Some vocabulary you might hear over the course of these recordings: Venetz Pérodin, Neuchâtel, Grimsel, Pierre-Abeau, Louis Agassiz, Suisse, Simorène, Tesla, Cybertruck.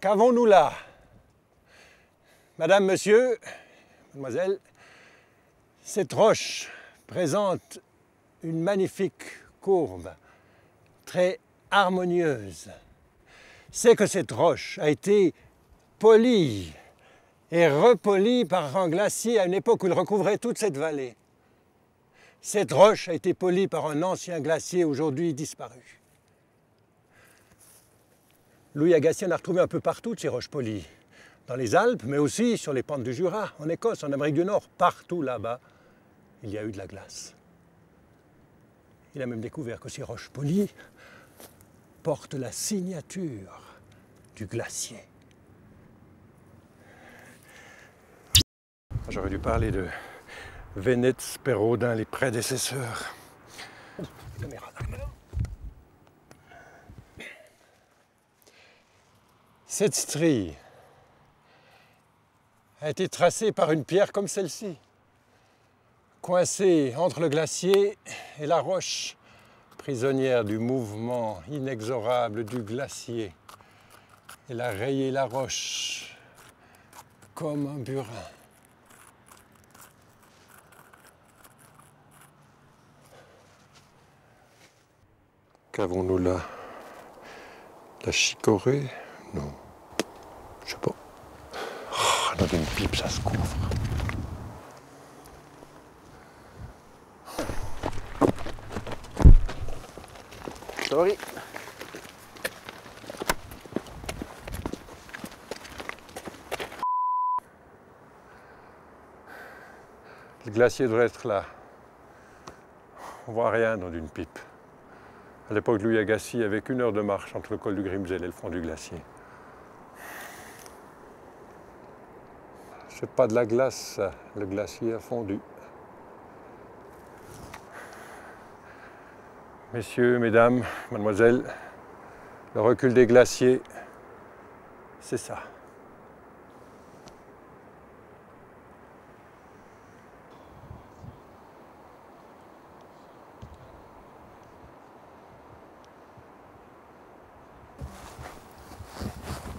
Qu'avons-nous là? Madame, monsieur, mademoiselle, cette roche présente une magnifique courbe, très harmonieuse. C'est que cette roche a été polie et repolie par un glacier à une époque où il recouvrait toute cette vallée. Cette roche a été polie par un ancien glacier aujourd'hui disparu. Louis Agassiz en a retrouvé un peu partout de ces roches polies, dans les Alpes, mais aussi sur les pentes du Jura, en Écosse, en Amérique du Nord, partout là-bas, il y a eu de la glace. Il a même découvert que ces roches polies portent la signature du glacier. J'aurais dû parler de Venetz Pérodin, les prédécesseurs. Cette strie a été tracée par une pierre comme celle-ci, coincée entre le glacier et la roche, prisonnière du mouvement inexorable du glacier. Elle a rayé la roche comme un burin. Qu'avons-nous là? La chicorée? Non, je sais pas. Oh, dans une pipe, ça se couvre. Sorry. Le glacier devrait être là. On voit rien dans une pipe. À l'époque, Louis Agassiz avait qu'une heure de marche entre le col du Grimsel et le front du glacier. C'est pas de la glace, ça. Le glacier a fondu. Messieurs, mesdames, mademoiselles, le recul des glaciers, c'est ça.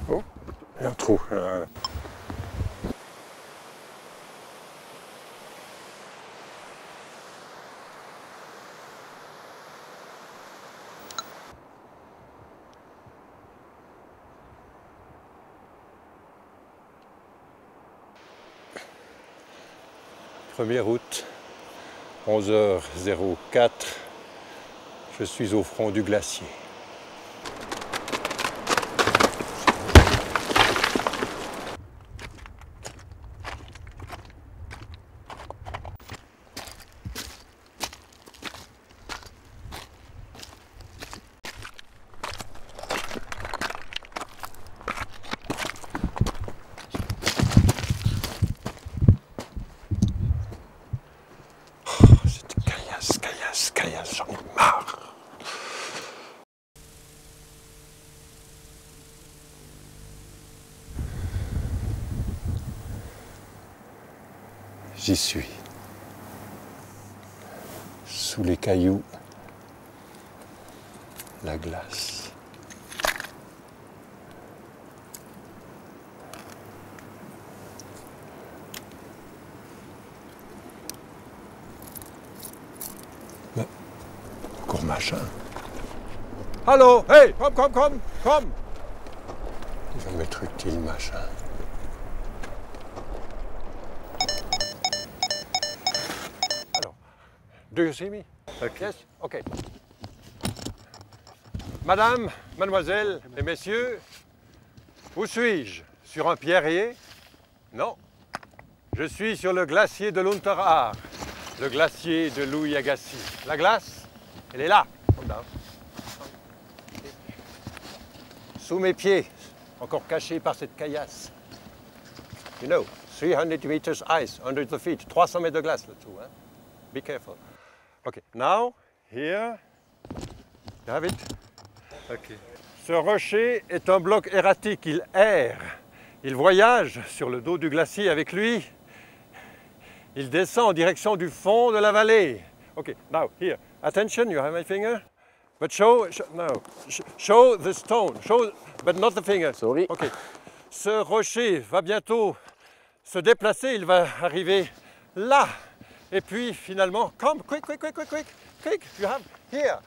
Oh, il y a un trou. Août, 11h04, je suis au front du glacier. J'y suis, sous les cailloux, la glace. Mais, encore machin. Allô, hey, come. Il va m'être utile, machin. Do you see me? Okay. Yes? Okay. Madame, mademoiselle et messieurs, où suis-je? Sur un pierrier? Non. Je suis sur le glacier de l'Unterhaar, le glacier de Louis Agassiz. La glace, elle est là. Sous mes pieds, encore cachée par cette caillasse. You know, 300 meters ice, 100 feet, 300 mètres de glace là-dessous. Hein? Be careful. Okay, now, here, David. Okay. Ce rocher est un bloc erratique, il erre. Il voyage sur le dos du glacier avec lui. Il descend en direction du fond de la vallée. Okay, now here, attention, you have my finger. But show the stone, but not the finger. Sorry. Okay. Ce rocher va bientôt se déplacer, il va arriver là. Et puis finalement, come, quick, you have here.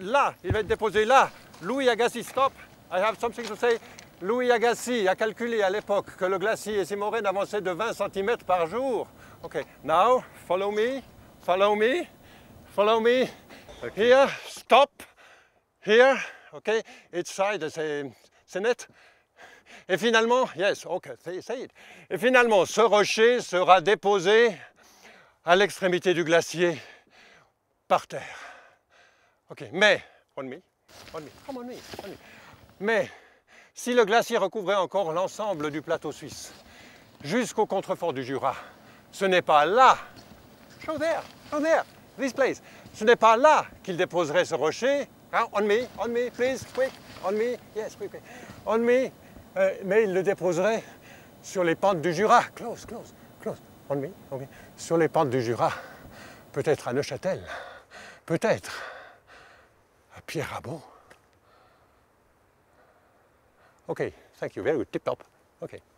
Là, il va être déposé là. Louis Agassiz, stop, I have something to say. Louis Agassiz a calculé à l'époque que le glacier Simorène avançait de 20 cm par jour. Okay, now, follow me. Okay. Here, stop, here, okay, each side, c'est net. Et finalement, yes, okay, say it. Et finalement, ce rocher sera déposé à l'extrémité du glacier, par terre. Ok, mais, on me. Mais, si le glacier recouvrait encore l'ensemble du plateau suisse, jusqu'au contrefort du Jura, ce n'est pas là, show there, this place, ce n'est pas là qu'il déposerait ce rocher, hein, on me, please, quick, on me, yes, quick. On me, mais il le déposerait sur les pentes du Jura, close, on me, sur les pentes du Jura, peut-être à Neuchâtel, peut-être à Pierre-Abeau. Okay, thank you, very good, tip top, okay.